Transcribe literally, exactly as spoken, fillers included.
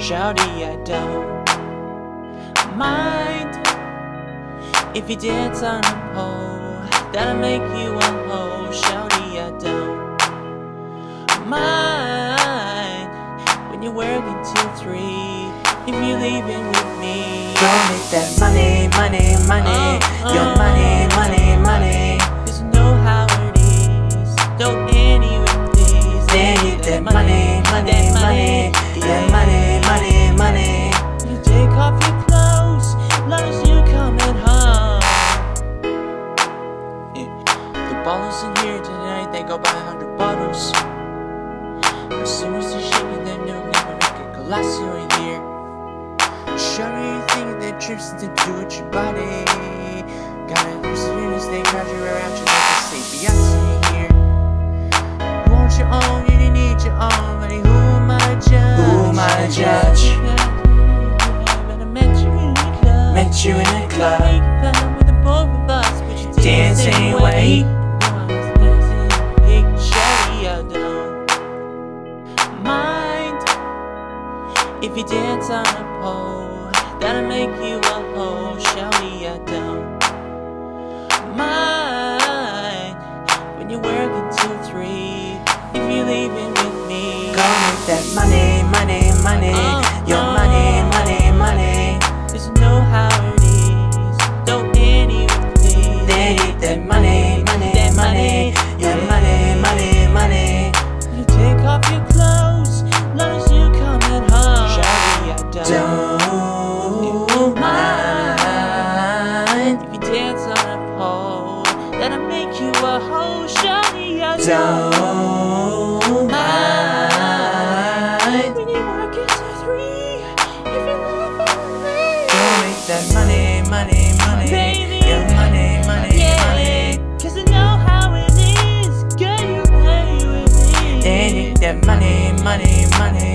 Shawty, I don't mind if you dance on a pole. That'll make you a hoe. Shawty, I don't mind when you're working till three. If you're leaving with me, go make that money, money, money. Oh, oh. Your money, money, money. Cause you know how it is. Don't any with these. They need that money, money, money. Yeah, money, money, money. You take off your clothes, long as you coming home. Yeah. The bottles in here tonight, they go by a hundred bottles. As soon as they're shaking them, they'll never make a colossal in here. Shawty, you think that trips to do with your body. Gotta lose it in this thing, grab you around you like a sleep. Beyoncé in here. You want your own, you didn't need your own, but who am I to judge? Who am I to judge? But I met you in the club. Met you in the club. Make fun with the both of us, but you dance anyway. Big Shawty, I don't mind if you dance on a pole. That'll make you a hoe, shawty, I don't mind when you're working till three. If you're leaving with me, go make that money, money, money. Oh, your oh, money, money, money. Cause you know how it is. Don't any with these. They need that money, money, that money. Your yeah, money, money, money. You take off your clothes, long as you come at home. Shawty, I don't. don't Don't mind when you work until three. If you love me, go make that money, money, money. Baby, your money, money, yeah, money. Cause I know how it is. Girl, you play with me. They need that money, money, money.